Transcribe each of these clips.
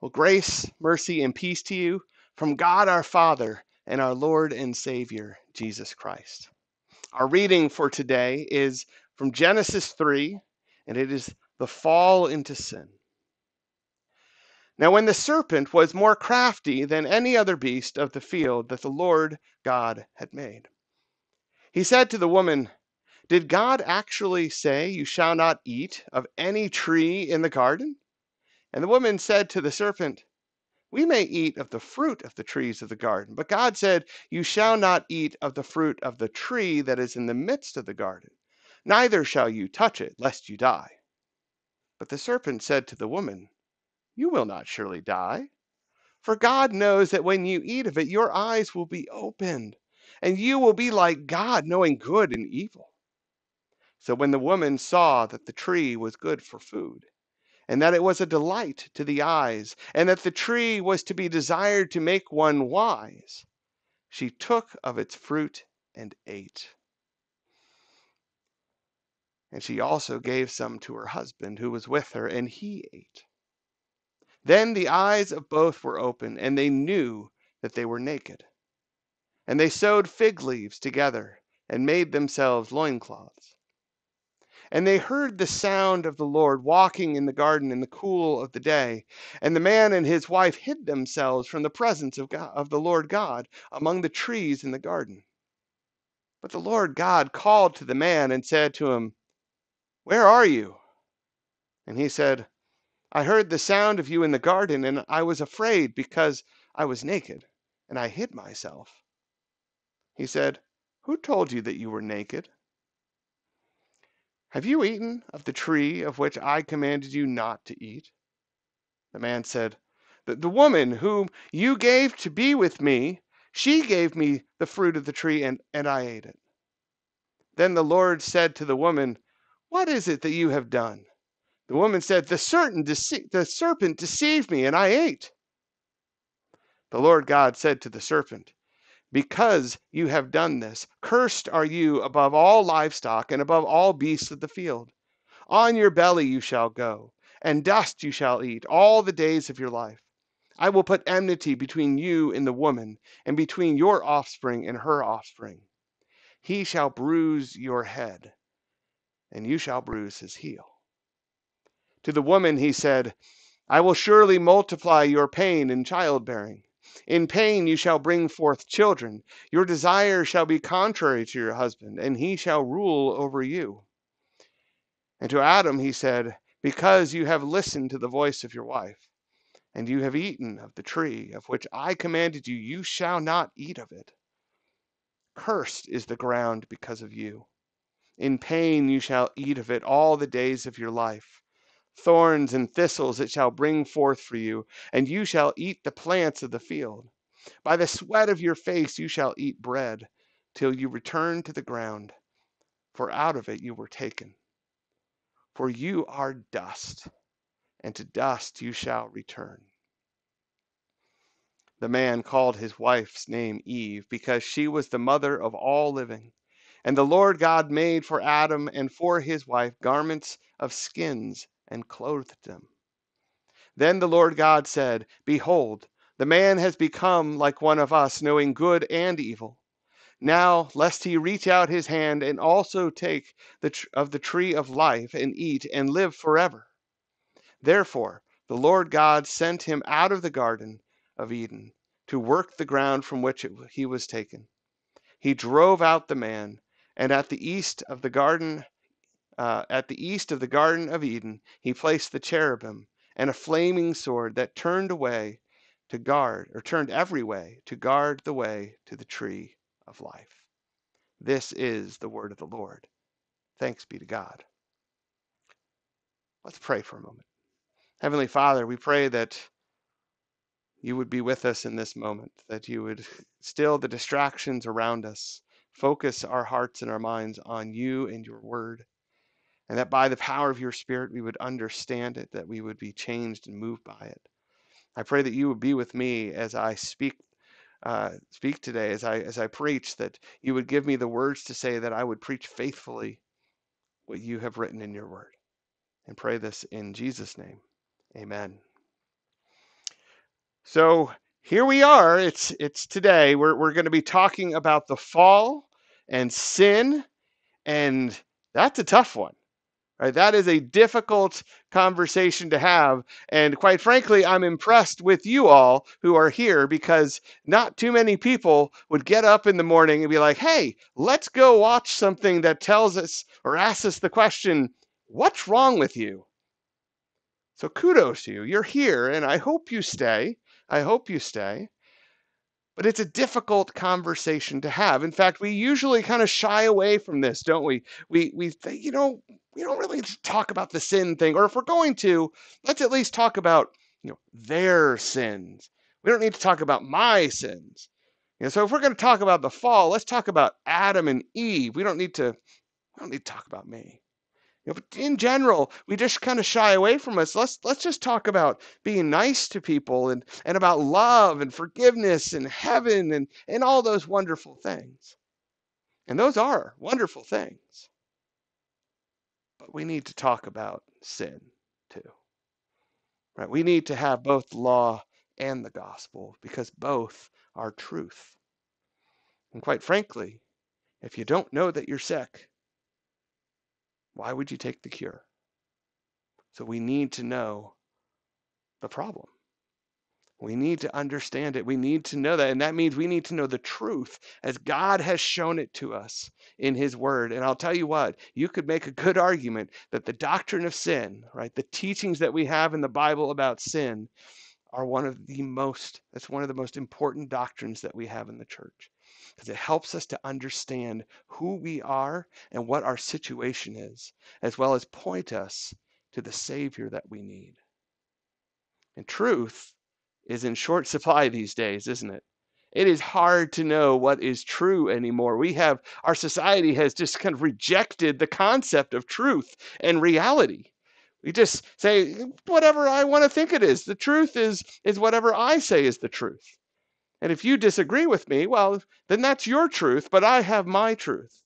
Well, grace, mercy, and peace to you from God our Father and our Lord and Savior, Jesus Christ. Our reading for today is from Genesis 3, and it is the fall into sin. Now when the serpent was more crafty than any other beast of the field that the Lord God had made, he said to the woman, "Did God actually say you shall not eat of any tree in the garden?" And the woman said to the serpent, "We may eat of the fruit of the trees of the garden, but God said, you shall not eat of the fruit of the tree that is in the midst of the garden, neither shall you touch it, lest you die." But the serpent said to the woman, "You will not surely die, for God knows that when you eat of it, your eyes will be opened, and you will be like God, knowing good and evil." So when the woman saw that the tree was good for food, and that it was a delight to the eyes, and that the tree was to be desired to make one wise, she took of its fruit and ate. And she also gave some to her husband who was with her, and he ate. Then the eyes of both were open, and they knew that they were naked. And they sewed fig leaves together and made themselves loincloths. And they heard the sound of the Lord walking in the garden in the cool of the day. And the man and his wife hid themselves from the presence of God, of the Lord God, among the trees in the garden. But the Lord God called to the man and said to him, "Where are you?" And he said, "I heard the sound of you in the garden, and I was afraid because I was naked, and I hid myself." He said, "Who told you that you were naked? Have you eaten of the tree of which I commanded you not to eat?" The man said, "The woman whom you gave to be with me, she gave me the fruit of the tree, and I ate it." Then the Lord said to the woman, "What is it that you have done?" The woman said, "The serpent deceived me, and I ate." The Lord God said to the serpent, "Because you have done this, cursed are you above all livestock and above all beasts of the field. On your belly you shall go, and dust you shall eat all the days of your life. I will put enmity between you and the woman, and between your offspring and her offspring. He shall bruise your head, and you shall bruise his heel." To the woman he said, "I will surely multiply your pain in childbearing. In pain you shall bring forth children. Your desire shall be contrary to your husband, and he shall rule over you." And to Adam he said, "Because you have listened to the voice of your wife, and you have eaten of the tree of which I commanded you, you shall not eat of it. Cursed is the ground because of you. In pain you shall eat of it all the days of your life. Thorns and thistles it shall bring forth for you, and you shall eat the plants of the field. By the sweat of your face you shall eat bread, till you return to the ground, for out of it you were taken. For you are dust, and to dust you shall return." The man called his wife's name Eve, because she was the mother of all living. And the Lord God made for Adam and for his wife garments of skins, and clothed them. Then the Lord God said, "Behold, the man has become like one of us, knowing good and evil. Now, lest he reach out his hand and also take of the tree of life and eat and live forever." Therefore, the Lord God sent him out of the Garden of Eden to work the ground from which he was taken. He drove out the man, and at the east of the Garden of Eden, he placed the cherubim and a flaming sword that turned every way to guard the way to the tree of life. This is the word of the Lord. Thanks be to God. Let's pray for a moment. Heavenly Father, we pray that you would be with us in this moment, that you would still the distractions around us, focus our hearts and our minds on you and your word, and that by the power of your Spirit, we would understand it, that we would be changed and moved by it. I pray that you would be with me as I speak today, as I preach, that you would give me the words to say, that I would preach faithfully what you have written in your word. And pray this in Jesus' name. Amen. So here we are, it's today, we're going to be talking about the fall and sin, and that's a tough one. Right? That is a difficult conversation to have, and quite frankly, I'm impressed with you all who are here, because not too many people would get up in the morning and be like, hey, let's go watch something that tells us or asks us the question, what's wrong with you? So kudos to you, you're here, and I hope you stay. I hope you stay, but it's a difficult conversation to have. In fact, we usually kind of shy away from this, don't we? We think, you know, we don't really talk about the sin thing, or if we're going to, let's at least talk about, you know, their sins. We don't need to talk about my sins. You know, so if we're going to talk about the fall, let's talk about Adam and Eve. We don't need to talk about me. You know, but in general, we just kind of shy away from us. Let's just talk about being nice to people and about love and forgiveness and heaven and all those wonderful things. And those are wonderful things. But we need to talk about sin too. Right? We need to have both law and the gospel, because both are truth. And quite frankly, if you don't know that you're sick, why would you take the cure? So we need to know the problem. We need to understand it. We need to know that. And that means we need to know the truth as God has shown it to us in his word. And I'll tell you what, you could make a good argument that the doctrine of sin, right, the teachings that we have in the Bible about sin are one of the most important doctrines that we have in the church. Because it helps us to understand who we are and what our situation is, as well as point us to the Savior that we need. And truth is in short supply these days, isn't it? It is hard to know what is true anymore. Our society has just kind of rejected the concept of truth and reality. We just say, whatever I want to think it is. The truth is whatever I say is the truth. And if you disagree with me, well, then that's your truth, but I have my truth.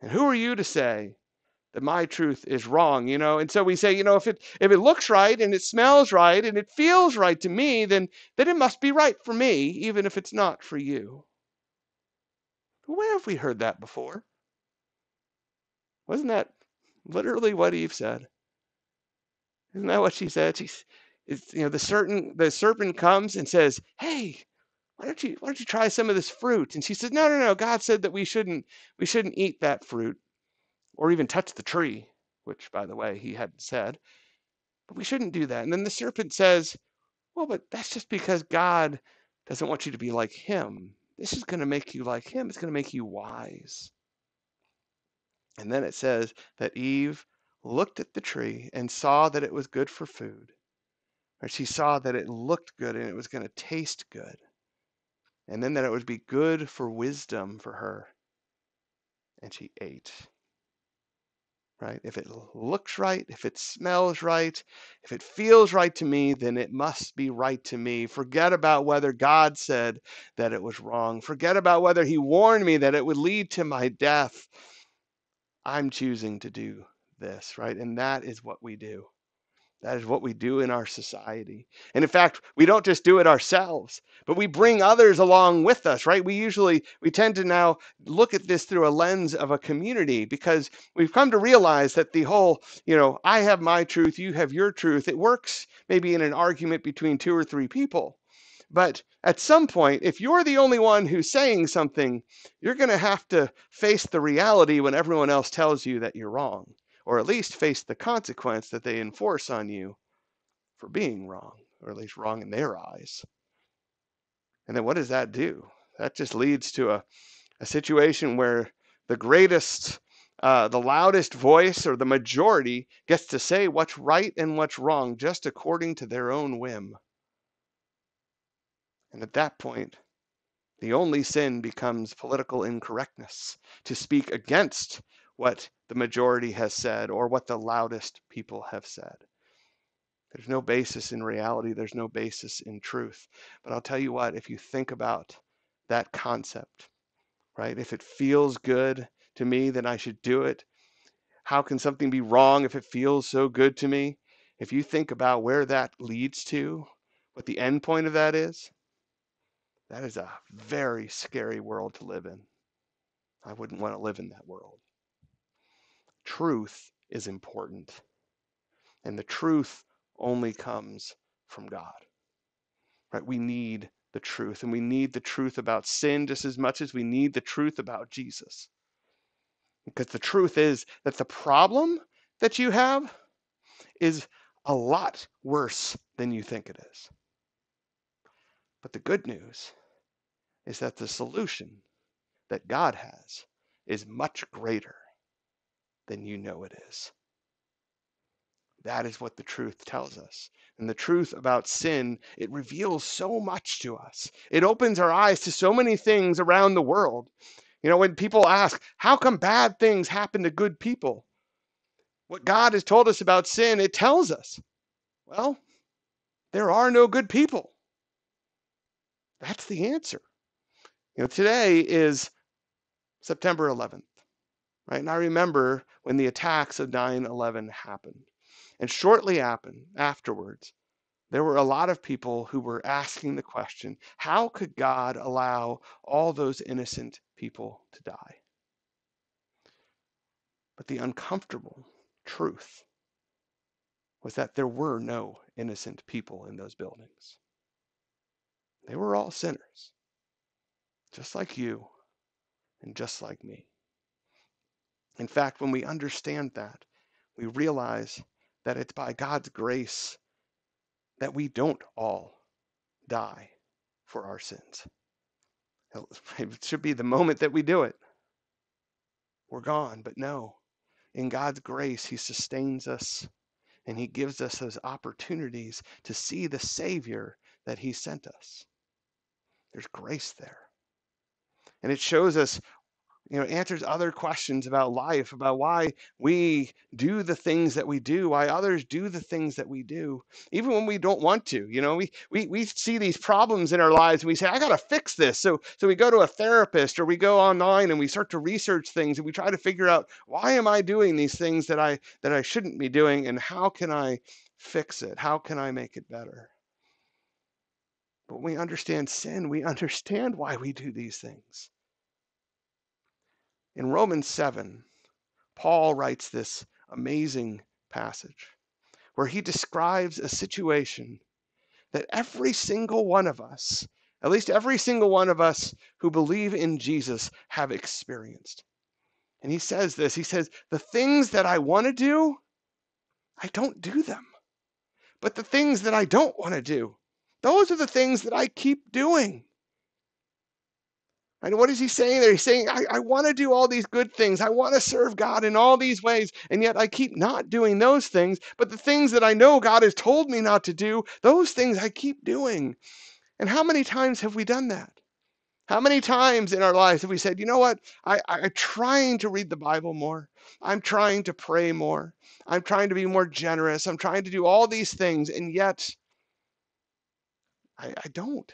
And who are you to say that my truth is wrong, you know? And so we say, you know, if it looks right and it smells right and it feels right to me, then it must be right for me, even if it's not for you. But where have we heard that before? Wasn't that literally what Eve said? Isn't that what she said? The serpent comes and says, hey, why don't you try some of this fruit? And she said, no, God said that we shouldn't eat that fruit or even touch the tree, which, by the way, he hadn't said, but we shouldn't do that. And then the serpent says, well, but that's just because God doesn't want you to be like him. This is going to make you like him. It's going to make you wise. And then it says that Eve looked at the tree and saw that it was good for food. Or she saw that it looked good and it was going to taste good. And then that it would be good for wisdom for her. And she ate. Right? If it looks right, if it smells right, if it feels right to me, then it must be right to me. Forget about whether God said that it was wrong. Forget about whether he warned me that it would lead to my death. I'm choosing to do this, right? And that is what we do. That is what we do in our society. And in fact, we don't just do it ourselves, but we bring others along with us, right? We tend to now look at this through a lens of a community, because we've come to realize that the whole, you know, I have my truth, you have your truth. It works maybe in an argument between two or three people. But at some point, if you're the only one who's saying something, you're going to have to face the reality when everyone else tells you that you're wrong, or at least face the consequence that they enforce on you for being wrong, or at least wrong in their eyes. And then what does that do? That just leads to a situation where the greatest, the loudest voice, or the majority, gets to say what's right and what's wrong just according to their own whim. And at that point, the only sin becomes political incorrectness, to speak against what the majority has said or what the loudest people have said. There's no basis in reality. There's no basis in truth. But I'll tell you what, if you think about that concept, right? If it feels good to me, then I should do it. How can something be wrong if it feels so good to me? If you think about where that leads to, What the end point of that is a very scary world to live in. I wouldn't want to live in that world. Truth is important, and the truth only comes from God. Right? We need the truth, and we need the truth about sin just as much as we need the truth about Jesus. Because the truth is that the problem that you have is a lot worse than you think it is. But the good news is that the solution that God has is much greater than you know it is. That is what the truth tells us. And the truth about sin, it reveals so much to us. It opens our eyes to so many things around the world. You know, when people ask, how come bad things happen to good people? What God has told us about sin, it tells us, well, there are no good people. That's the answer. You know, today is September 11th, right? And I remember when the attacks of 9/11 happened. And shortly afterwards, there were a lot of people who were asking the question, how could God allow all those innocent people to die? But the uncomfortable truth was that there were no innocent people in those buildings. They were all sinners, just like you and just like me. In fact, when we understand that, we realize that it's by God's grace that we don't all die for our sins. It should be the moment that we do it. We're gone, but no. In God's grace, he sustains us, and he gives us those opportunities to see the Savior that he sent us. There's grace there. And it shows us, you know, answers other questions about life, about why we do the things that we do, why others do the things that we do, even when we don't want to. You know, we see these problems in our lives and we say, I got to fix this. So we go to a therapist, or we go online and we start to research things, and we try to figure out, why am I doing these things that I shouldn't be doing, and how can I fix it? How can I make it better? But when we understand sin, we understand why we do these things. In Romans 7, Paul writes this amazing passage where he describes a situation that every single one of us, at least every single one of us who believe in Jesus, have experienced. And he says this, he says, the things that I want to do, I don't do them. But the things that I don't want to do, those are the things that I keep doing. And what is he saying there? He's saying, I want to do all these good things. I want to serve God in all these ways. And yet I keep not doing those things. But the things that I know God has told me not to do, those things I keep doing. And how many times have we done that? How many times in our lives have we said, you know what? I'm trying to read the Bible more. I'm trying to pray more. I'm trying to be more generous. I'm trying to do all these things. And yet I don't.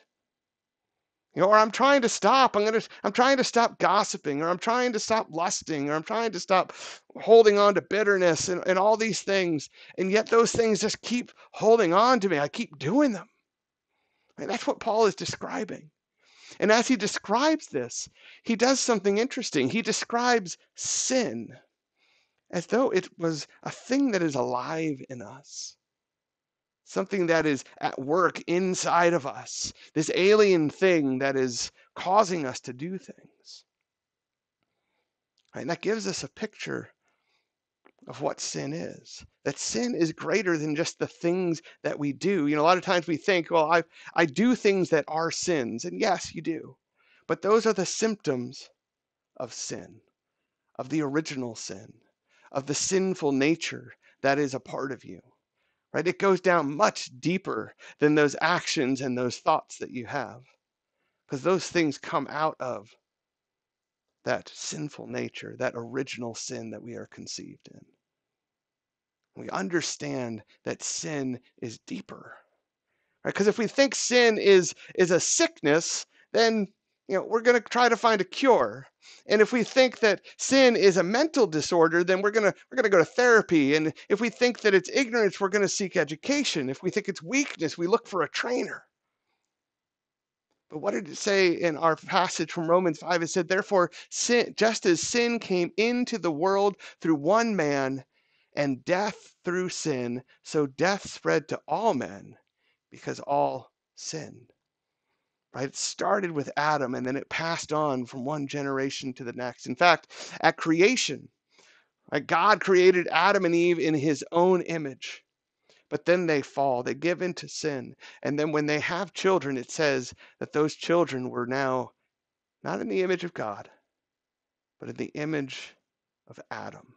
You know, or I'm trying to stop. I'm trying to stop gossiping, or I'm trying to stop lusting, or I'm trying to stop holding on to bitterness and all these things. And yet those things just keep holding on to me. I keep doing them. And that's what Paul is describing. And as he describes this, he does something interesting. He describes sin as though it was a thing that is alive in us. Something that is at work inside of us, this alien thing that is causing us to do things. And that gives us a picture of what sin is, that sin is greater than just the things that we do. You know, a lot of times we think, well, I do things that are sins. And yes, you do. But those are the symptoms of sin, of the original sin, of the sinful nature that is a part of you. Right? It goes down much deeper than those actions and those thoughts that you have, because those things come out of that sinful nature, that original sin that we are conceived in. We understand that sin is deeper, right? Because if we think sin is a sickness, then we're going to try to find a cure. And if we think that sin is a mental disorder, then we're going to go to therapy. And if we think that it's ignorance, we're going to seek education. If we think it's weakness, we look for a trainer. But what did it say in our passage from Romans 5? It said, therefore, sin, just as sin came into the world through one man and death through sin, so death spread to all men because all sinned. Right? It started with Adam, and then it passed on from one generation to the next. In fact, at creation, right, God created Adam and Eve in his own image. But then they fall. They give into sin. And then when they have children, it says that those children were now not in the image of God, but in the image of Adam.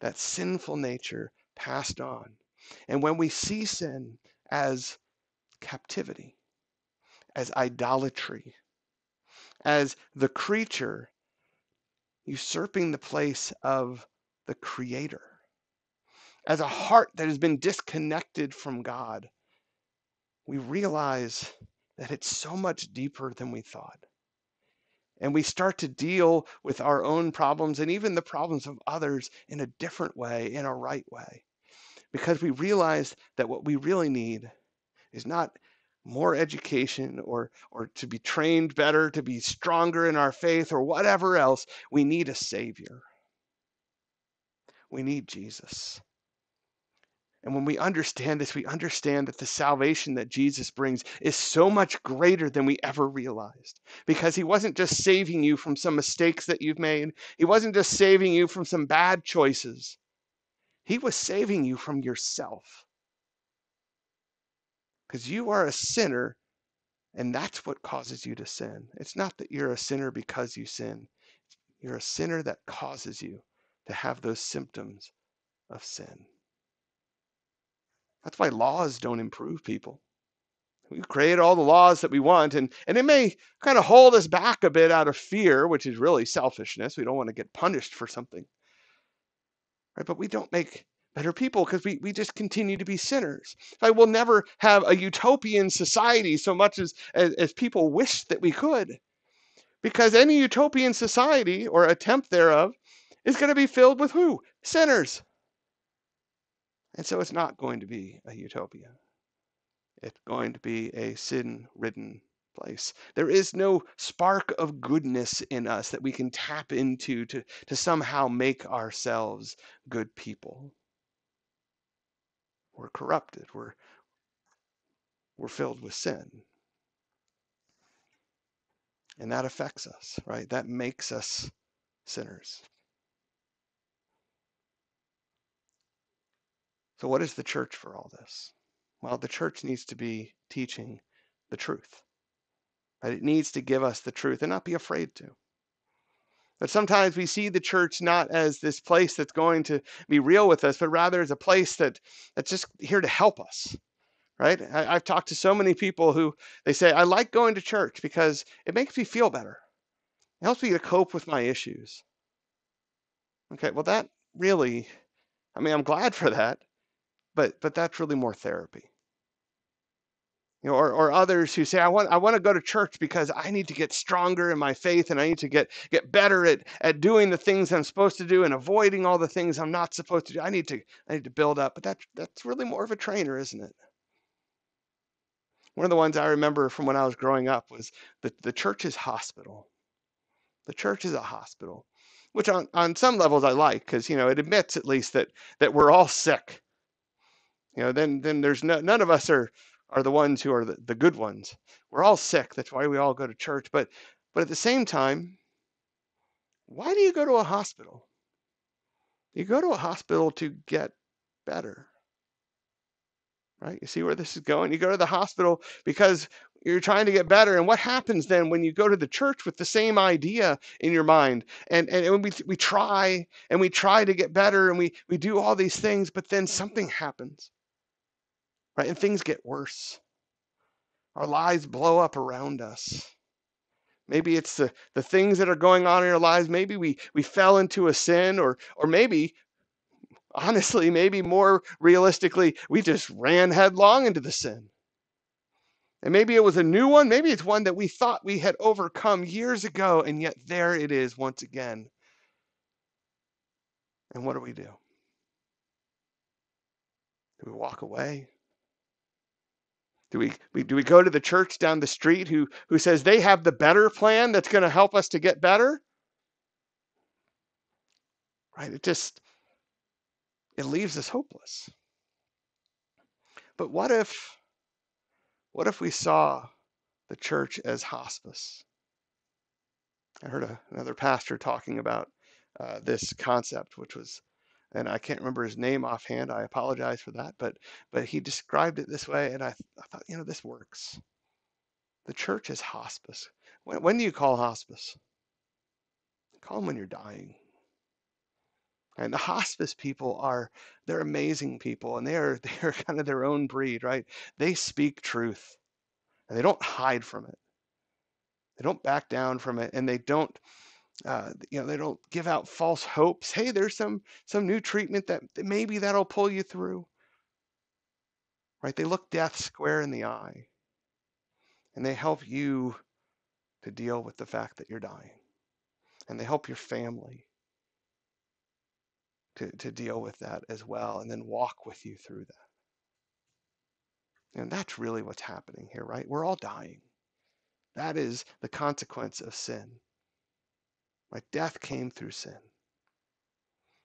That sinful nature passed on. And when we see sin as captivity, as idolatry, as the creature usurping the place of the Creator, as a heart that has been disconnected from God, we realize that it's so much deeper than we thought. And we start to deal with our own problems and even the problems of others in a different way, in a right way, because we realize that what we really need is not more education or to be trained better, to be stronger in our faith or whatever else. We need a Savior. We need Jesus. And when we understand this, we understand that the salvation that Jesus brings is so much greater than we ever realized, because he wasn't just saving you from some mistakes that you've made. He wasn't just saving you from some bad choices. He was saving you from yourself, because you are a sinner, and that's what causes you to sin. It's not that you're a sinner because you sin. You're a sinner that causes you to have those symptoms of sin. That's why laws don't improve people. We create all the laws that we want, and it may kind of hold us back a bit out of fear, which is really selfishness. We don't want to get punished for something. Right? But we don't make better people because we just continue to be sinners. I will never have a utopian society so much as people wish that we could, because any utopian society or attempt thereof is going to be filled with who? Sinners. And so it's not going to be a utopia. It's going to be a sin-ridden place. There is no spark of goodness in us that we can tap into to somehow make ourselves good people. We're corrupted. We're filled with sin. And that affects us, right? That makes us sinners. So what is the church for all this? Well, the church needs to be teaching the truth. Right? It needs to give us the truth and not be afraid to. But sometimes we see the church not as this place that's going to be real with us, but rather as a place that's just here to help us, right? I've talked to so many people who, they say, I like going to church because it makes me feel better. It helps me to cope with my issues. Okay, well, that really, I'm glad for that. But that's really more therapy. Or others who say, I want to go to church because I need to get stronger in my faith, and I need to get better at doing the things I'm supposed to do and avoiding all the things I'm not supposed to do. I need to build up. But that's really more of a trainer, isn't it? One of the ones I remember from when I was growing up was the church's hospital. The church is a hospital, which on some levels I like, because it admits at least that we're all sick. Then there's none of us are the ones who are the good ones. We're all sick. That's why we all go to church. But at the same time, why do you go to a hospital? You go to a hospital to get better, right? You see where this is going? You go to the hospital because you're trying to get better. And what happens then when you go to the church with the same idea in your mind? And we try to get better, and we do all these things, but then something happens. Right? And things get worse. Our lives blow up around us. Maybe it's the things that are going on in our lives. Maybe we fell into a sin, or maybe, honestly, maybe more realistically, we just ran headlong into the sin. And maybe it was a new one. Maybe it's one that we thought we had overcome years ago, and yet there it is once again. And what do we do? Do we walk away? Do we go to the church down the street who says they have the better plan that's going to help us to get better? Right? It leaves us hopeless. But what if we saw the church as hospice? I heard another pastor talking about this concept, which was, and I can't remember his name offhand. I apologize for that, but he described it this way, and I thought, this works. The church is hospice. When do you call hospice? You call them when you're dying. And the hospice people they're amazing people, and they're kind of their own breed, right? They speak truth, and they don't hide from it. They don't back down from it, and they don't, they don't give out false hopes. Hey, there's some new treatment that maybe that'll pull you through, right? They look death square in the eye, and they help you to deal with the fact that you're dying, and they help your family to deal with that as well, and then walk with you through that. And that's really what's happening here, right? We're all dying. That is the consequence of sin. Like death came through sin.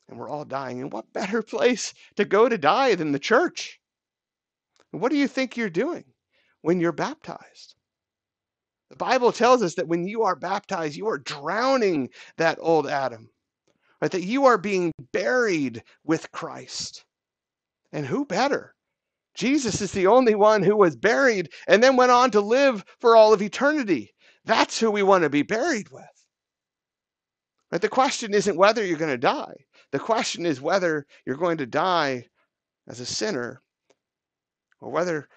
And we're all dying. And what better place to go to die than the church? And what do you think you're doing when you're baptized? The Bible tells us that when you are baptized, you are drowning that old Adam. Right, that you are being buried with Christ. And who better? Jesus is the only one who was buried and then went on to live for all of eternity. That's who we want to be buried with. Right, the question isn't whether you're going to die. The question is whether you're going to die as a sinner, or whether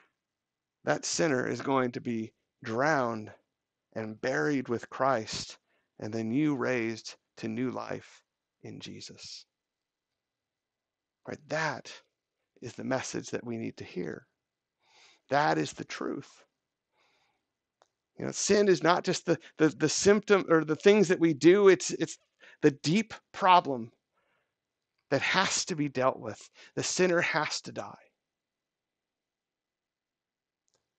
that sinner is going to be drowned and buried with Christ, and then you raised to new life in Jesus. Right? That is the message that we need to hear. That is the truth. Sin is not just the symptom or the things that we do. It's the deep problem that has to be dealt with. The sinner has to die.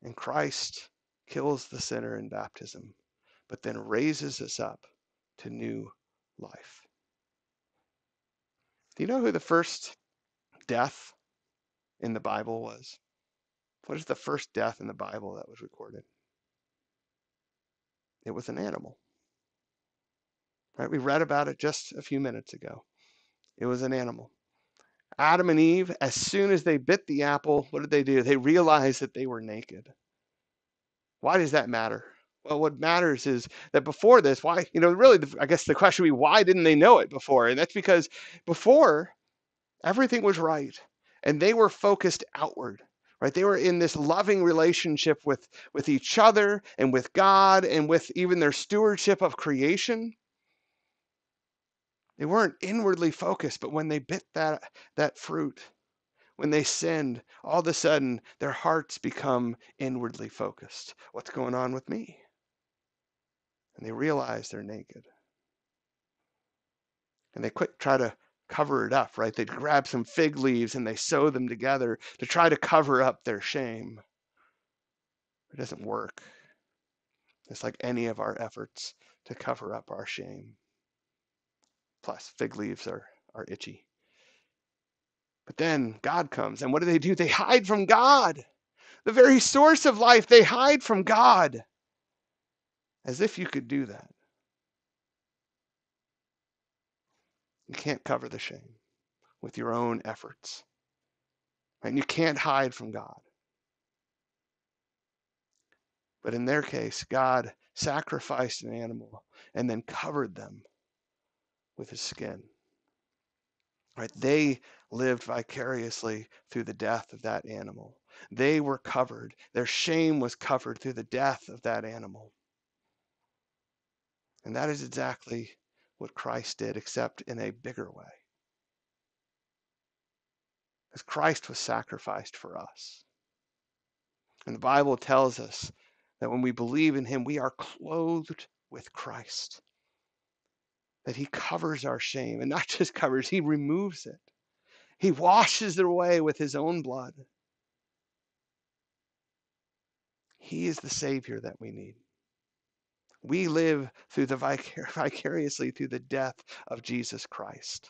And Christ kills the sinner in baptism, but then raises us up to new life. Do you know who the first death in the Bible was? What is the first death in the Bible that was recorded? It was an animal. Right? We read about it just a few minutes ago. It was an animal. Adam and Eve, as soon as they bit the apple, what did they do? They realized that they were naked. Why does that matter? Well, what matters is that before this, why, really, I guess the question would be, why didn't they know it before? And that's because before, everything was right. And they were focused outward, right? They were in this loving relationship with each other and with God and with even their stewardship of creation. They weren't inwardly focused, but when they bit that fruit, when they sinned, all of a sudden, their hearts become inwardly focused. What's going on with me? And they realize they're naked. And they try to cover it up, right? They grab some fig leaves and they sew them together to try to cover up their shame. It doesn't work. It's like any of our efforts to cover up our shame. Plus, fig leaves are itchy. But then God comes, and what do? They hide from God. The very source of life, they hide from God. As if you could do that. You can't cover the shame with your own efforts. And you can't hide from God. But in their case, God sacrificed an animal and then covered them with his skin. Right? They lived vicariously through the death of that animal. They were covered. Their shame was covered through the death of that animal. And that is exactly what Christ did, except in a bigger way. Because Christ was sacrificed for us. And the Bible tells us that when we believe in him, we are clothed with Christ. That he covers our shame, and not just covers, he removes it. He washes it away with his own blood. He is the Savior that we need. We live through the vicariously through the death of Jesus Christ.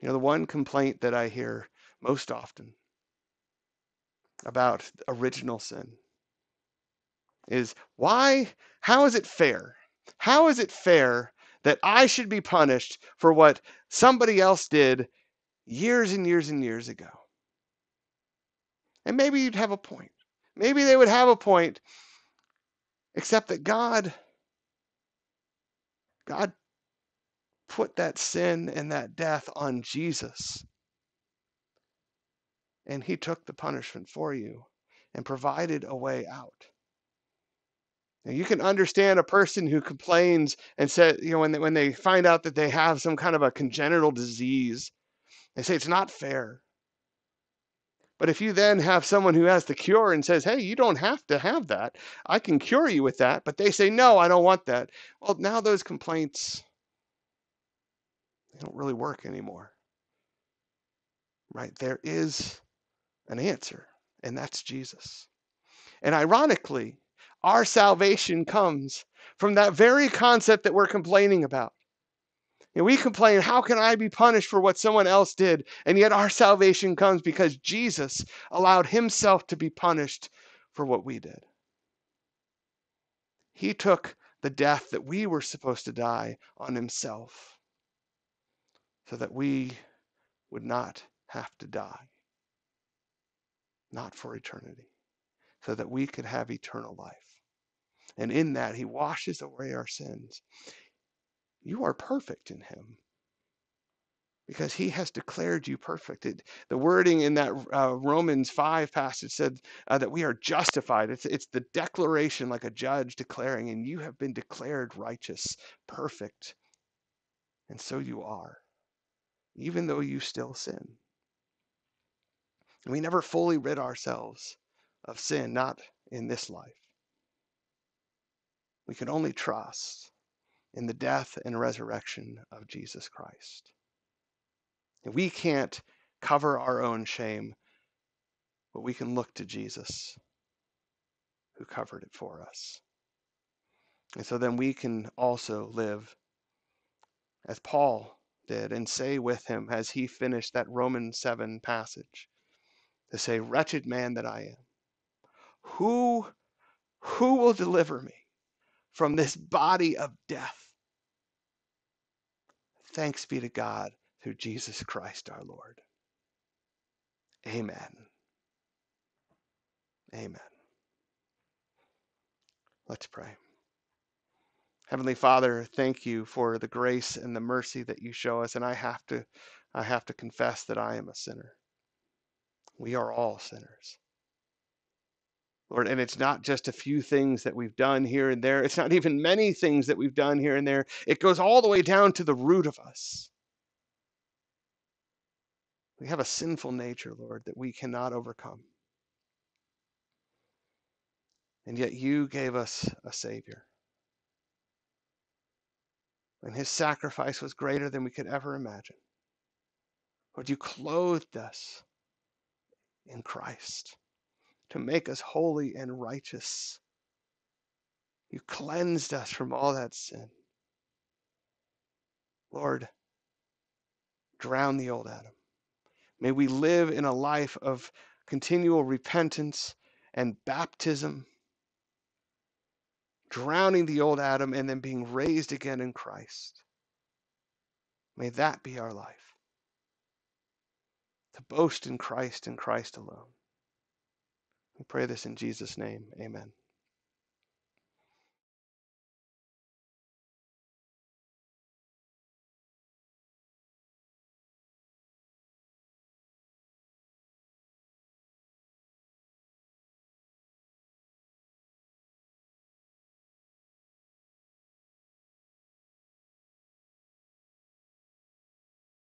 You know, the one complaint that I hear most often about original sin is, how is it fair? How is it fair that I should be punished for what somebody else did years and years and years ago? And maybe you'd have a point. Maybe they would have a point, except that God put that sin and that death on Jesus. And he took the punishment for you and provided a way out. Now, you can understand a person who complains and says, you know, when they find out that they have some kind of a congenital disease, they say it's not fair. But if you then have someone who has the cure and says, hey, you don't have to have that. I can cure you with that. But they say, no, I don't want that. Well, now those complaints, they don't really work anymore. Right? There is an answer, and that's Jesus. And ironically, our salvation comes from that very concept that we're complaining about. And we complain, how can I be punished for what someone else did? And yet our salvation comes because Jesus allowed himself to be punished for what we did. He took the death that we were supposed to die on himself so that we would not have to die, not for eternity, so that we could have eternal life. And in that, he washes away our sins. You are perfect in him because he has declared you perfect. The wording in that Romans 5 passage said that we are justified. It's the declaration, like a judge declaring, and you have been declared righteous, perfect. And so you are, even though you still sin. We never fully rid ourselves of sin, not in this life. We can only trust in the death and resurrection of Jesus Christ. We can't cover our own shame, but we can look to Jesus who covered it for us. And so then we can also live as Paul did and say with him as he finished that Romans 7 passage, to say, wretched man that I am, who will deliver me from this body of death? Thanks be to God through Jesus Christ our Lord. Amen. Amen. Let's pray. Heavenly Father, thank you for the grace and the mercy that you show us, and I have to confess that I am a sinner. We are all sinners, Lord, and it's not just a few things that we've done here and there. It's not even many things that we've done here and there. It goes all the way down to the root of us. We have a sinful nature, Lord, that we cannot overcome. And yet you gave us a Savior. And his sacrifice was greater than we could ever imagine. Lord, you clothed us in Christ to make us holy and righteous. You cleansed us from all that sin. Lord, drown the old Adam. May we live in a life of continual repentance and baptism, drowning the old Adam and then being raised again in Christ. May that be our life, to boast in Christ and Christ alone. We pray this in Jesus' name. Amen.